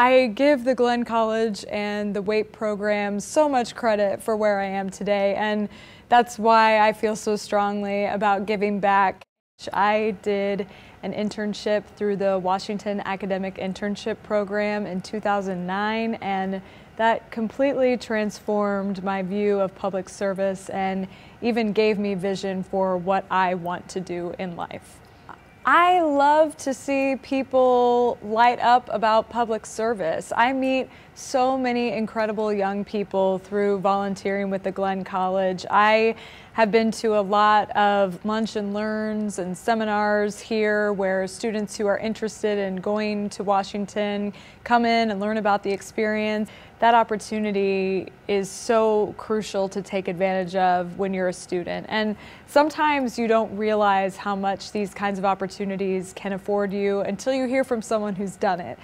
I give the Glenn College and the WAPE program so much credit for where I am today, and that's why I feel so strongly about giving back. I did an internship through the Washington Academic Internship Program in 2009, and that completely transformed my view of public service and even gave me vision for what I want to do in life. I love to see people light up about public service. I meet so many incredible young people through volunteering with the Glenn College. I have been to a lot of lunch and learns and seminars here where students who are interested in going to Washington come in and learn about the experience. That opportunity is so crucial to take advantage of when you're a student. And sometimes you don't realize how much these kinds of opportunities can afford you until you hear from someone who's done it.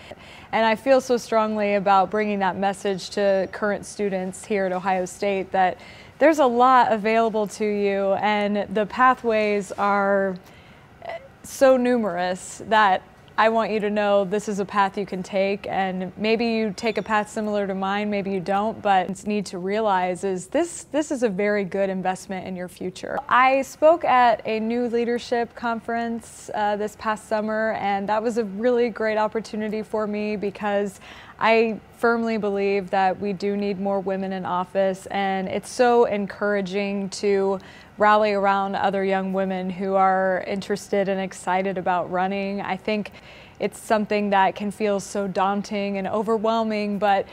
And I feel so strongly about bringing that message to current students here at Ohio State that there's a lot available to you, and the pathways are so numerous that I want you to know this is a path you can take, and maybe you take a path similar to mine, maybe you don't, but you need to realize is this is a very good investment in your future. I spoke at a NEW Leadership conference this past summer, and that was a really great opportunity for me because I firmly believe that we do need more women in office, and it's so encouraging to rally around other young women who are interested and excited about running. I think it's something that can feel so daunting and overwhelming, but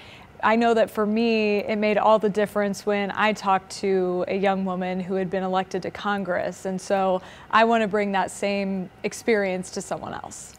I know that for me, it made all the difference when I talked to a young woman who had been elected to Congress, and so I want to bring that same experience to someone else.